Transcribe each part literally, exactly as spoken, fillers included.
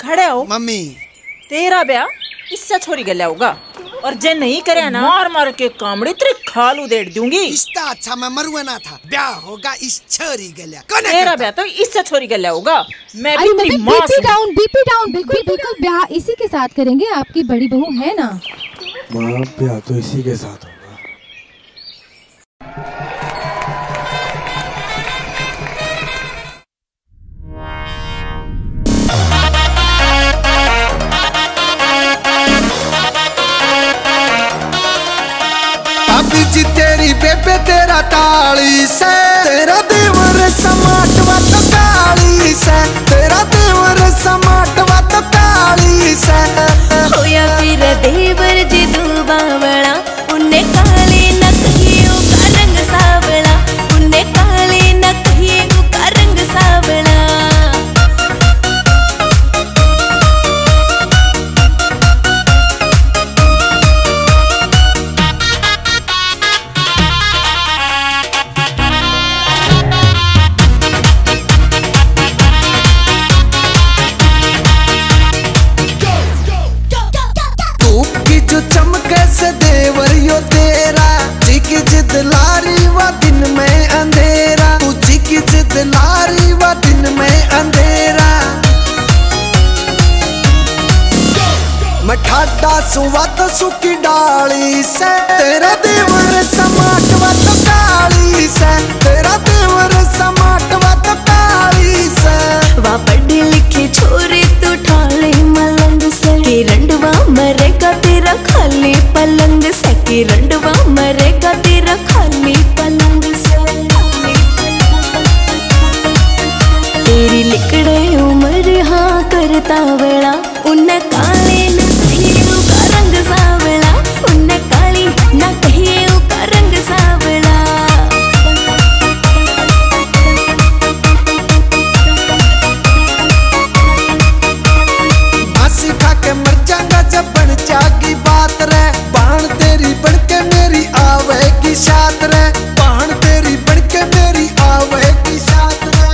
खड़े हो मम्मी, तेरा ब्याह इससे छोरी गला होगा और जे नहीं करे ना मार मार के कामड़े तेरे खालू देड़ दूंगी। इसका अच्छा मैं मरुआ ना था, ब्याह होगा इस छोरी गला। तेरा ब्याह तो इससे छोरी गला होगा। मैं बीपी डाउन, बीपी डाउन, बिल्कुल बिल्कुल ब्याह इसी के साथ करेंगे। आपकी बड़ी बहू है ना माँ, ब्याह तो इसी के साथ होगा। तेरी बेबे तेरा ताली से, तेरा देवर स्मार्ट वत ताली से, तेरा देवर स्मार्ट वत ताली से। होया फिर देवर जी दूबा बड़ा, उन्हें काले नखियों का रंग सावला, उन्हें काले नखियों का रंग सावला। सुवत सुकी डाली से, तेरा देवर स्मार्ट वत काली से, तेरा देवर स्मार्ट वत काली से। वा पढ़े लिखे छोरे तू ठाले मलंग से, कि रंडवा मरेगा तेरा खाली पलंग से, कि रंडवा मरेगा तेरा खाली पलंग से। तेरी लिकड़े उम्र हाँ करता वेला, उन्हें काले सावला, उन्ने काली ना कहिए उका रंग सावला। आसी खा के मर जाऊंगा जब बन जागी बात रे, बाण तेरी बन के मेरी आवेगी साथ रे, बाण तेरी बन के मेरी आवेगी साथ रे।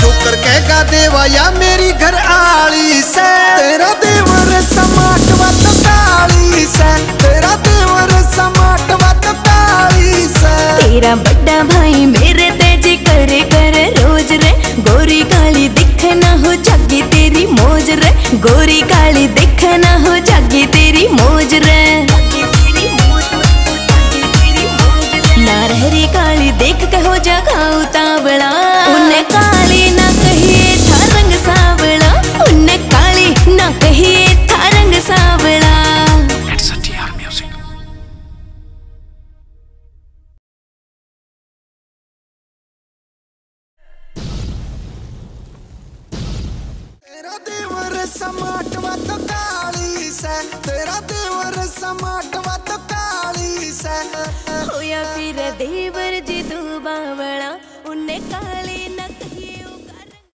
तू कर कहेगा देवा या मेरी घर आली से, तेरा देवर स्मार्ट वत ताली से, तेरा देवर स्मार्ट वत ताली से। तेरा बड़ा भाई मेरे तेज करे कर रोज रे, गोरी काली दिख ना हो जागी तेरी मौज रे, गोरी काली दिख ना हो जागी तेरी मौज रे। नारहरी काली देख के हो जा खाऊ तावड़ा, उन्हें काली ना कहिए था रंग सावला, उन्हें काली ना कहिए था रंग सावला। तेरा देवर स्मार्ट वत काली से, तेरा देवर स्मार्ट वत काली से। होया फिर देवर जी दूबा बड़ा, उन्हें काली न